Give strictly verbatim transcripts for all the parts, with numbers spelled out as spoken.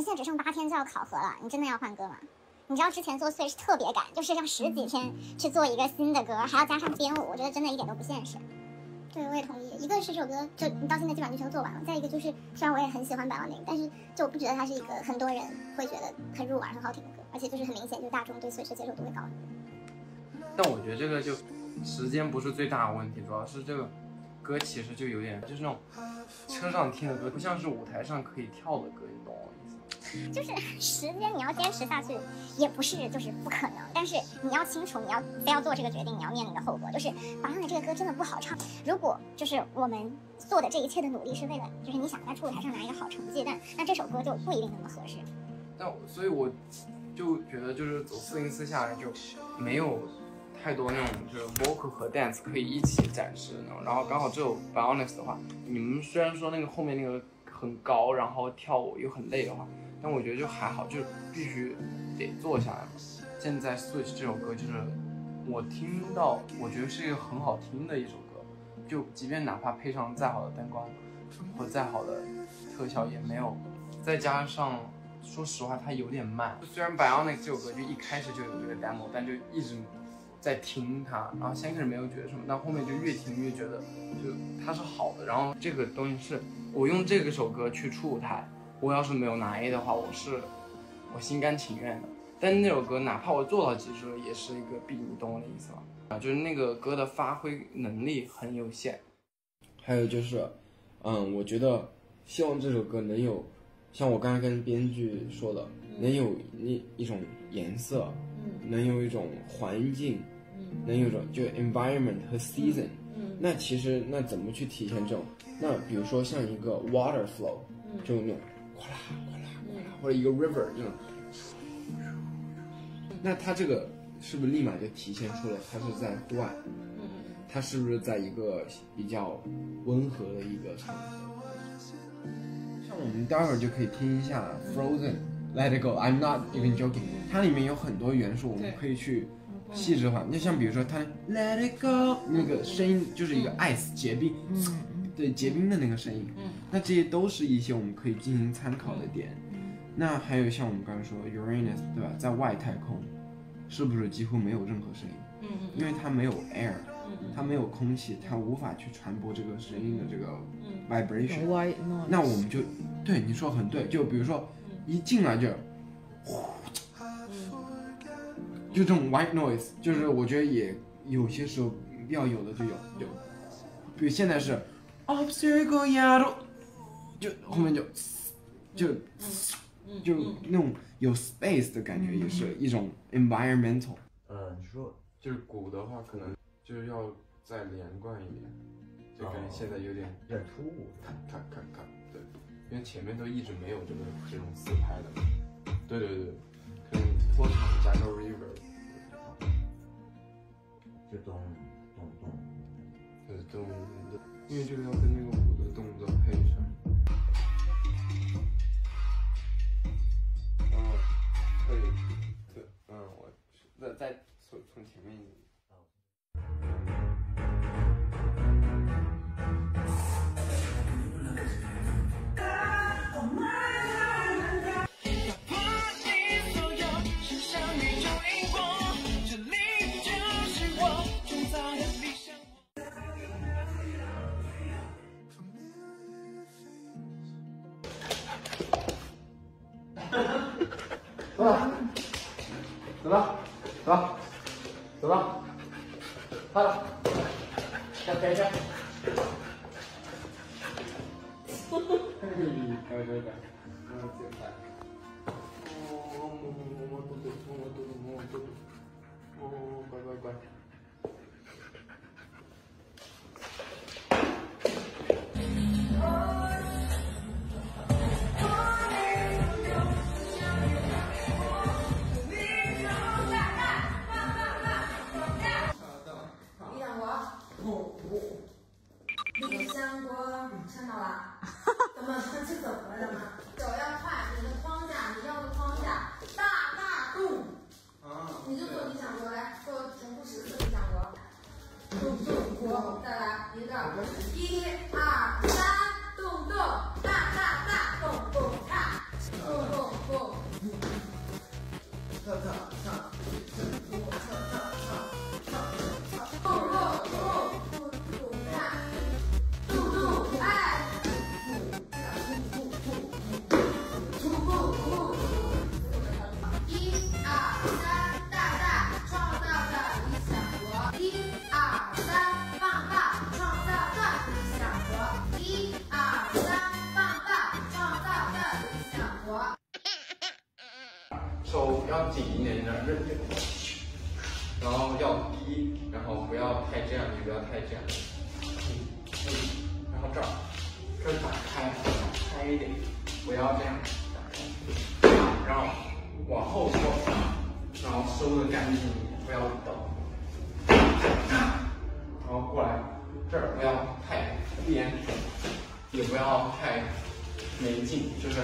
们现在只剩八天就要考核了，你真的要换歌吗？你知道之前做 Switch 特别赶，就是要十几天去做一个新的歌，还要加上编舞，我觉得真的一点都不现实。对，我也同意。一个是这首歌就你到现在基本上就全做完了，再一个就是虽然我也很喜欢 Bionic， 但是就我不觉得它是一个很多人会觉得很入耳、很好听的歌，而且就是很明显，就是大众对 Switch 接受度会高。但我觉得这个就时间不是最大的问题，主要是这个歌其实就有点就是那种车上听的歌，不像是舞台上可以跳的歌，你懂我意思吗？就是时间你要坚持下去也不是就是不可能，但是你要清楚你要非要做这个决定，你要面临的后果就是马上的这个歌真的不好唱。如果就是我们做的这一切的努力是为了就是你想在舞台上拿一个好成绩，但那这首歌就不一定那么合适。那所以我就觉得就是走四零四下来就没有太多那种就是 vocal 和 dance 可以一起展示那种，然后刚好只有 Bionic 的话，你们虽然说那个后面那个很高，然后跳舞又很累的话，但我觉得就还好，就必须得做下来嘛。现在 Switch 这首歌就是我听到，我觉得是一个很好听的一首歌，就即便哪怕配上再好的灯光或再好的特效也没有。再加上说实话它有点慢，虽然 Bionic 这首歌就一开始就有这个 demo， 但就一直在听它，然后先开始没有觉得什么，但后面就越听越觉得就它是好的。然后这个东西是我用这个首歌去出舞台，我要是没有拿 A 的话，我是我心甘情愿的。但那首歌哪怕我做到极致，也是一个 B， 你懂我的意思吗？啊，就是那个歌的发挥能力很有限。还有就是，嗯，我觉得希望这首歌能有，像我刚才跟编剧说的，能有一一种颜色，嗯，能有一种环境，嗯，能有一种就 environment 和 season，嗯，那其实那怎么去体现这种？那比如说像一个 water flow，嗯，就那种。哗啦哗啦哗啦，或者一个 river 这种，那它这个是不是立马就体现出了它是在户外？它是不是在一个比较温和的一个场合？像我们待会儿就可以听一下 Frozen Let It Go I'm Not Even Joking， 它里面有很多元素我们可以去细致化，就像比如说它 Let It Go 那个声音就是一个 ice 结冰。对结冰的那个声音，嗯，那这些都是一些我们可以进行参考的点。嗯，那还有像我们刚才说 Uranus， 对吧？在外太空，是不是几乎没有任何声音？嗯，因为它没有 air，嗯，它没有空气，它无法去传播这个声音的这个 vibration。嗯，那我们就，对你说很对，就比如说一进来就，嗯，就这种 white noise， 就是我觉得也有些时候要有的就有有，比如现在是。哦，这个丫头，就后面就，就，就那种有 space 的感觉，也是一种 environmental。嗯，你说就是鼓的话，可能就是要再连贯一点，就感觉现在有点有点突兀，咔咔咔咔，对，因为前面都一直没有这个这种四拍的，对对对，可能拖场加个 reverb， 就咚咚咚，就是咚。因为这个要跟那个舞的动作配上，然后可以，对，嗯，我再再从从前面一点。走了，走了，走了，好了，再拍一下。嘿嘿嘿，来来来，我进来。哦，摸摸摸肚肚，摸摸肚肚，摸摸肚肚。哦，乖乖乖。一二三，动动，大大大，动动大，动动。然后要低，然后不要太这样，也不要太这样，嗯嗯，然后这儿，这打开，打开一点，不要这样，打开，然后往后收，然后收的干净一点，不要抖，然后过来，这儿不要太突然，也不要太没劲，就是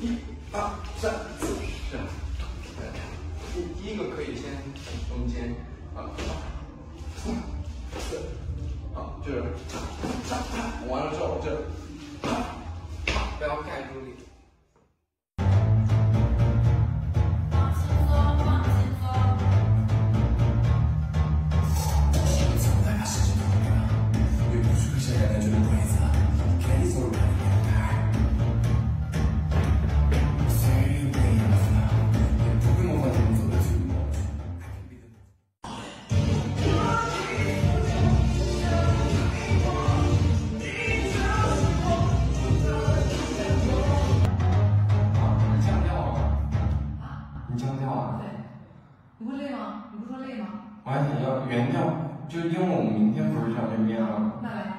一二三四，这样。第一个可以先从中间啊，三四啊，就是完了之后就是不要盖住你。我还想要原调，就因为我们明天不是要去面了。那来。